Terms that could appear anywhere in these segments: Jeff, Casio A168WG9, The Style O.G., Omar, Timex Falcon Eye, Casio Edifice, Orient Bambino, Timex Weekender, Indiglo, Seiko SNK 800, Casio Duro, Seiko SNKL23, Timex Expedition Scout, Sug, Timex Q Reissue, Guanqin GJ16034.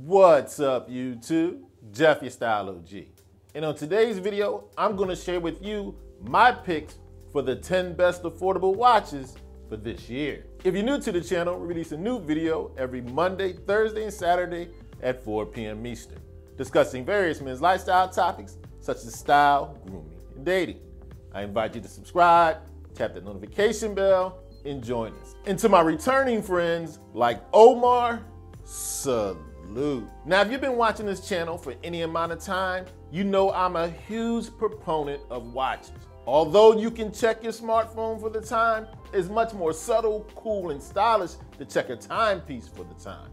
What's up YouTube, Jeff, your style OG. And on today's video, I'm gonna share with you my picks for the 10 best affordable watches for this year. If you're new to the channel, we release a new video every Monday, Thursday, and Saturday at 4 p.m. Eastern, discussing various men's lifestyle topics such as style, grooming, and dating. I invite you to subscribe, tap that notification bell, and join us. And to my returning friends like Omar, Sug. Now, if you've been watching this channel for any amount of time, you know I'm a huge proponent of watches. Although you can check your smartphone for the time, it's much more subtle, cool, and stylish to check a timepiece for the time.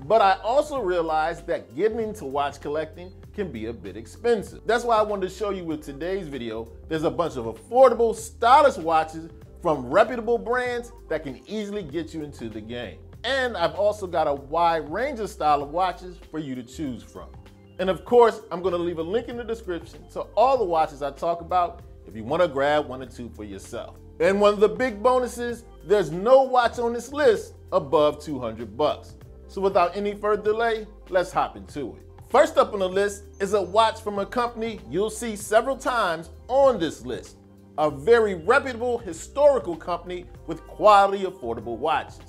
But I also realized that getting into watch collecting can be a bit expensive. That's why I wanted to show you with today's video, there's a bunch of affordable, stylish watches from reputable brands that can easily get you into the game. And I've also got a wide range of style of watches for you to choose from. And of course, I'm gonna leave a link in the description to all the watches I talk about if you wanna grab one or two for yourself. And one of the big bonuses, there's no watch on this list above 200 bucks. So without any further delay, let's hop into it. First up on the list is a watch from a company you'll see several times on this list. A very reputable historical company with quality affordable watches.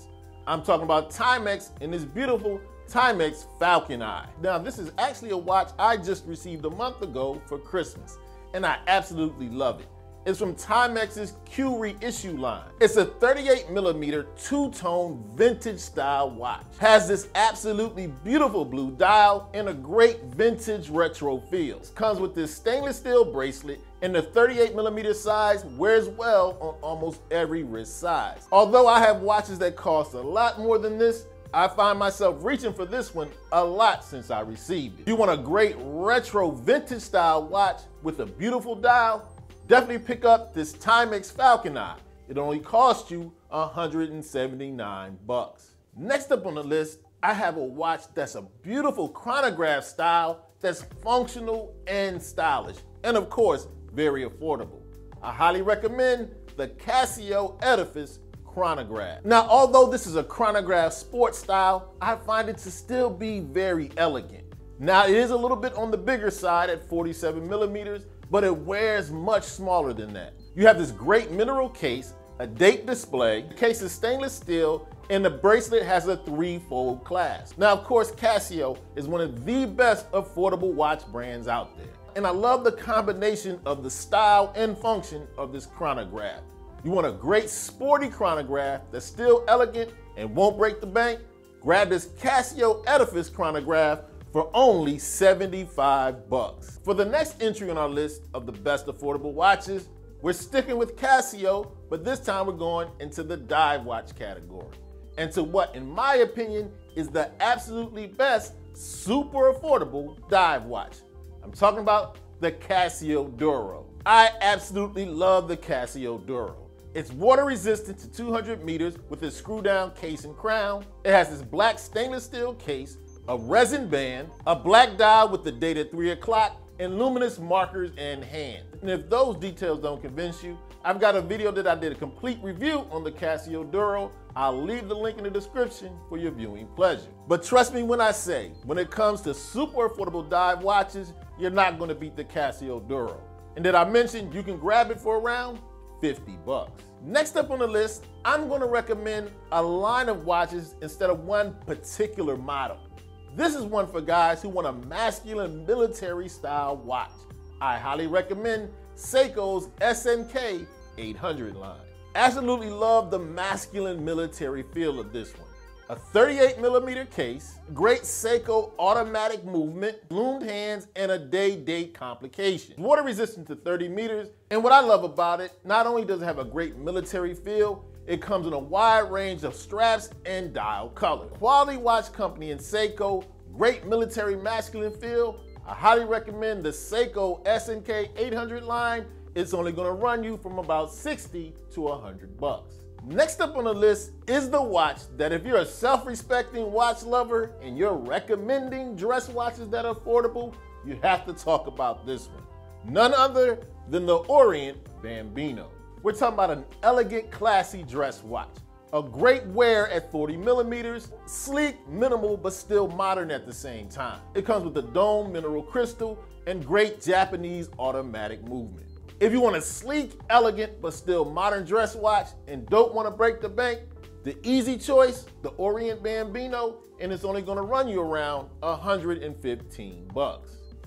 I'm talking about Timex and this beautiful Timex Falcon Eye. Now, this is actually a watch I just received a month ago for Christmas, and I absolutely love it. It's from Timex's Q Reissue line. It's a 38mm two-tone vintage style watch. Has this absolutely beautiful blue dial and a great vintage retro feel. Comes with this stainless steel bracelet, and the 38mm size wears well on almost every wrist size. Although I have watches that cost a lot more than this, I find myself reaching for this one a lot since I received it. You want a great retro vintage style watch with a beautiful dial? Definitely pick up this Timex Falcon Eye. It only cost you 179 bucks. Next up on the list, I have a watch that's a beautiful chronograph style that's functional and stylish, and of course, very affordable. I highly recommend the Casio Edifice chronograph. Now, although this is a chronograph sports style, I find it to still be very elegant. Now, it is a little bit on the bigger side at 47mm, but it wears much smaller than that. You have this great mineral case, a date display, the case is stainless steel, and the bracelet has a three-fold clasp. Now, of course, Casio is one of the best affordable watch brands out there. And I love the combination of the style and function of this chronograph. You want a great sporty chronograph that's still elegant and won't break the bank? Grab this Casio Edifice chronograph for only 75 bucks. For the next entry on our list of the best affordable watches, we're sticking with Casio, but this time we're going into the dive watch category. And to what, in my opinion, is the absolutely best super affordable dive watch. I'm talking about the Casio Duro. I absolutely love the Casio Duro. It's water resistant to 200 meters with its screw down case and crown. It has this black stainless steel case, a resin band, a black dial with the date at 3 o'clock, and luminous markers and hand. And if those details don't convince you, I've got a video that I did a complete review on the Casio Duro. I'll leave the link in the description for your viewing pleasure. But trust me when I say, when it comes to super affordable dive watches, you're not gonna beat the Casio Duro. And did I mention you can grab it for around 50 bucks. Next up on the list, I'm gonna recommend a line of watches instead of one particular model. This is one for guys who want a masculine military style watch. I highly recommend Seiko's SNK 800 line. Absolutely love the masculine military feel of this one. A 38mm case, great Seiko automatic movement, loomed hands, and a day-date complication. Water resistant to 30 meters, and what I love about it, not only does it have a great military feel, it comes in a wide range of straps and dial color. Quality watch company in Seiko, great military masculine feel. I highly recommend the Seiko SNK 800 line. It's only gonna run you from about 60 to 100 bucks. Next up on the list is the watch that if you're a self-respecting watch lover and you're recommending dress watches that are affordable, you have to talk about this one. None other than the Orient Bambino. We're talking about an elegant, classy dress watch. A great wear at 40 millimeters, sleek, minimal, but still modern at the same time. It comes with a dome mineral crystal and great Japanese automatic movement. If you want a sleek, elegant, but still modern dress watch and don't want to break the bank, the easy choice, the Orient Bambino, and it's only going to run you around $115.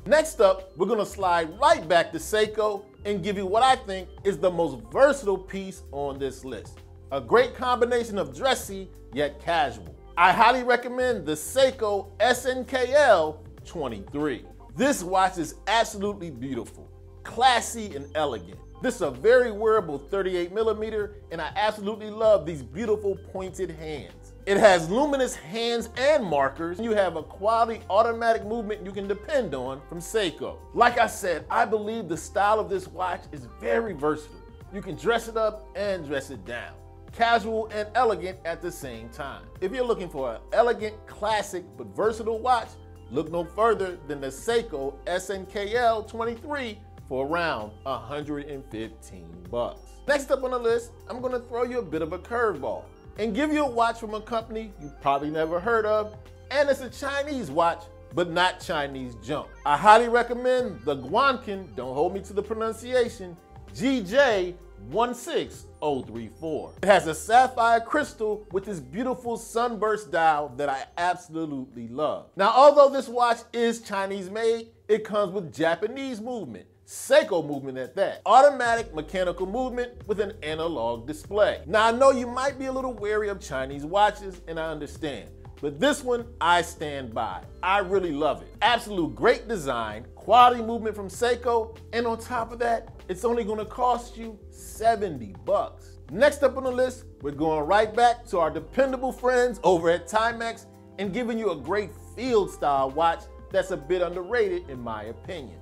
Next up, we're going to slide right back to Seiko and give you what I think is the most versatile piece on this list. A great combination of dressy yet casual. I highly recommend the Seiko SNKL23. This watch is absolutely beautiful, classy and elegant. This is a very wearable 38 millimeter and I absolutely love these beautiful pointed hands. It has luminous hands and markers. You have a quality automatic movement you can depend on from Seiko. Like I said, I believe the style of this watch is very versatile. You can dress it up and dress it down. Casual and elegant at the same time. If you're looking for an elegant, classic, but versatile watch, look no further than the Seiko SNKL23 for around $115. Next up on the list, I'm gonna throw you a bit of a curveball and give you a watch from a company you probably never heard of, and it's a Chinese watch, but not Chinese junk. I highly recommend the Guanqin, don't hold me to the pronunciation, GJ16034. It has a sapphire crystal with this beautiful sunburst dial that I absolutely love. Now, although this watch is Chinese made, it comes with Japanese movement, Seiko movement at that. Automatic mechanical movement with an analog display. Now, I know you might be a little wary of Chinese watches, and I understand, but this one I stand by. I really love it. Absolute great design, quality movement from Seiko, and on top of that, it's only gonna cost you $70. Next up on the list, we're going right back to our dependable friends over at Timex and giving you a great field style watch that's a bit underrated in my opinion.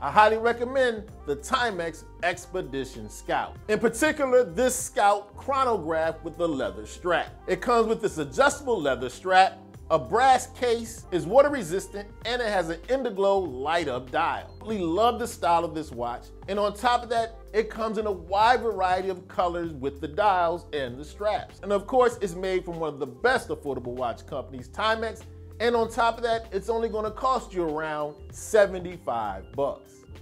I highly recommend the Timex Expedition Scout. In particular, this Scout chronograph with the leather strap. It comes with this adjustable leather strap, a brass case, is water resistant, and it has an Indiglo light up dial. I really love the style of this watch. And on top of that, it comes in a wide variety of colors with the dials and the straps. And of course, it's made from one of the best affordable watch companies, Timex. And on top of that, it's only gonna cost you around $75.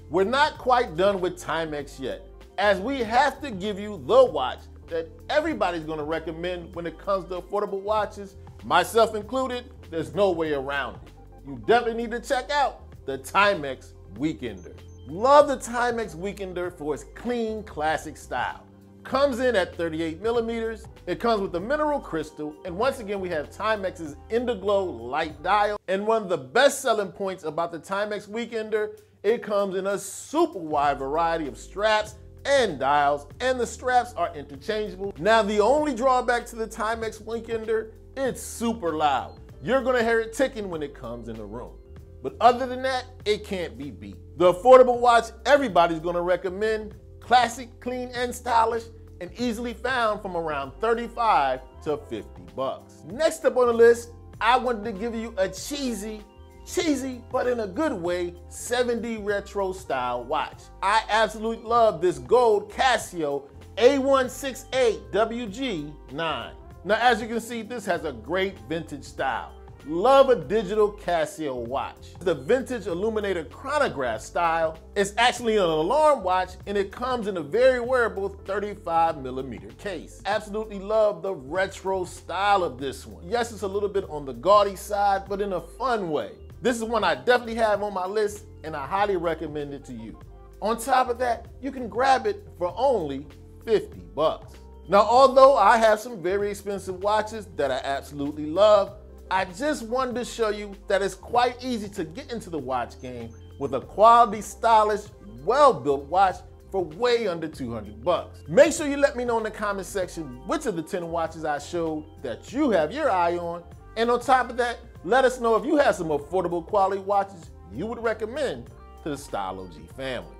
We're not quite done with Timex yet, as we have to give you the watch that everybody's gonna recommend when it comes to affordable watches, myself included. There's no way around it. You definitely need to check out the Timex Weekender. Love the Timex Weekender for its clean, classic style. Comes in at 38 millimeters. It comes with a mineral crystal. And once again, we have Timex's Indiglo light dial. And one of the best selling points about the Timex Weekender, it comes in a super wide variety of straps and dials, and the straps are interchangeable. Now, the only drawback to the Timex Weekender, it's super loud. You're gonna hear it ticking when it comes in the room. But other than that, it can't be beat. The affordable watch everybody's gonna recommend, classic, clean, and stylish, and easily found from around $35 to $50. Next up on the list, I wanted to give you a cheesy, but in a good way, 70s retro style watch. I absolutely love this gold Casio A168WG9. Now, as you can see, this has a great vintage style. Love a digital Casio watch. The vintage illuminated chronograph style is actually an alarm watch, and it comes in a very wearable 35 millimeter case. Absolutely love the retro style of this one. Yes, it's a little bit on the gaudy side, but in a fun way. This is one I definitely have on my list, and I highly recommend it to you. On top of that, you can grab it for only $50. Now, although I have some very expensive watches that I absolutely love, I just wanted to show you that it's quite easy to get into the watch game with a quality, stylish, well-built watch for way under $200. Make sure you let me know in the comment section which of the 10 watches I showed that you have your eye on. And on top of that, let us know if you have some affordable quality watches you would recommend to the Style OG family.